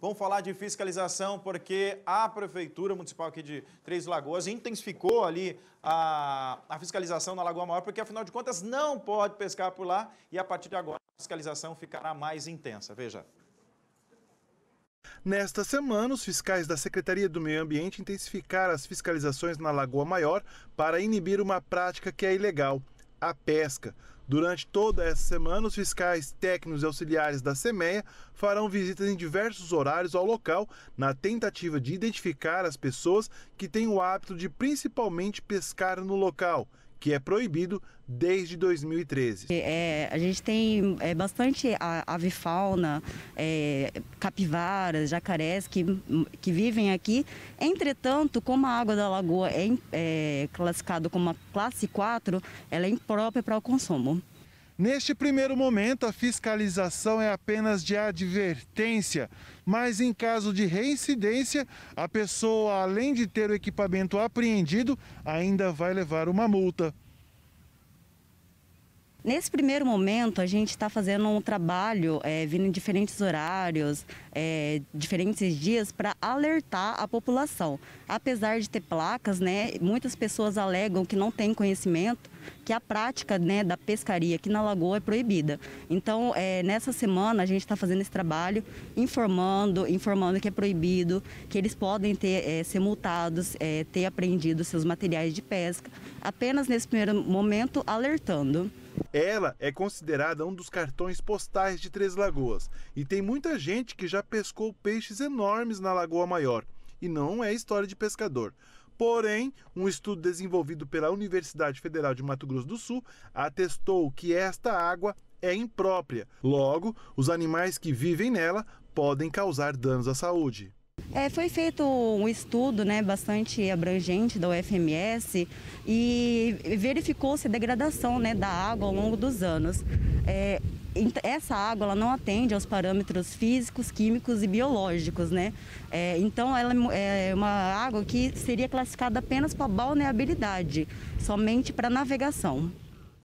Vamos falar de fiscalização porque a Prefeitura Municipal aqui de Três Lagoas intensificou ali a fiscalização na Lagoa Maior porque, afinal de contas, não pode pescar por lá e, a partir de agora, a fiscalização ficará mais intensa. Veja. Nesta semana, os fiscais da Secretaria do Meio Ambiente intensificaram as fiscalizações na Lagoa Maior para inibir uma prática que é ilegal, a pesca. Durante toda essa semana, os fiscais técnicos e auxiliares da SEMEA farão visitas em diversos horários ao local, na tentativa de identificar as pessoas que têm o hábito de principalmente pescar no local, que é proibido desde 2013. A gente tem bastante avifauna, capivaras, jacarés que vivem aqui. Entretanto, como a água da lagoa é classificada como a classe 4, ela é imprópria para o consumo. Neste primeiro momento, a fiscalização é apenas de advertência, mas em caso de reincidência, a pessoa, além de ter o equipamento apreendido, ainda vai levar uma multa. Nesse primeiro momento, a gente está fazendo um trabalho, vindo em diferentes horários, diferentes dias, para alertar a população. Apesar de ter placas, né, muitas pessoas alegam que não têm conhecimento, que a prática, né, da pescaria aqui na lagoa é proibida. Então, nessa semana, a gente está fazendo esse trabalho, informando que é proibido, que eles podem ser multados, ter apreendido seus materiais de pesca, apenas nesse primeiro momento alertando. Ela é considerada um dos cartões postais de Três Lagoas e tem muita gente que já pescou peixes enormes na Lagoa Maior. E não é história de pescador. Porém, um estudo desenvolvido pela Universidade Federal de Mato Grosso do Sul atestou que esta água é imprópria. Logo, os animais que vivem nela podem causar danos à saúde. Foi feito um estudo, né, bastante abrangente da UFMS e verificou-se a degradação, né, da água ao longo dos anos. Essa água ela não atende aos parâmetros físicos, químicos e biológicos, né? Então ela é uma água que seria classificada apenas para balneabilidade, somente para navegação.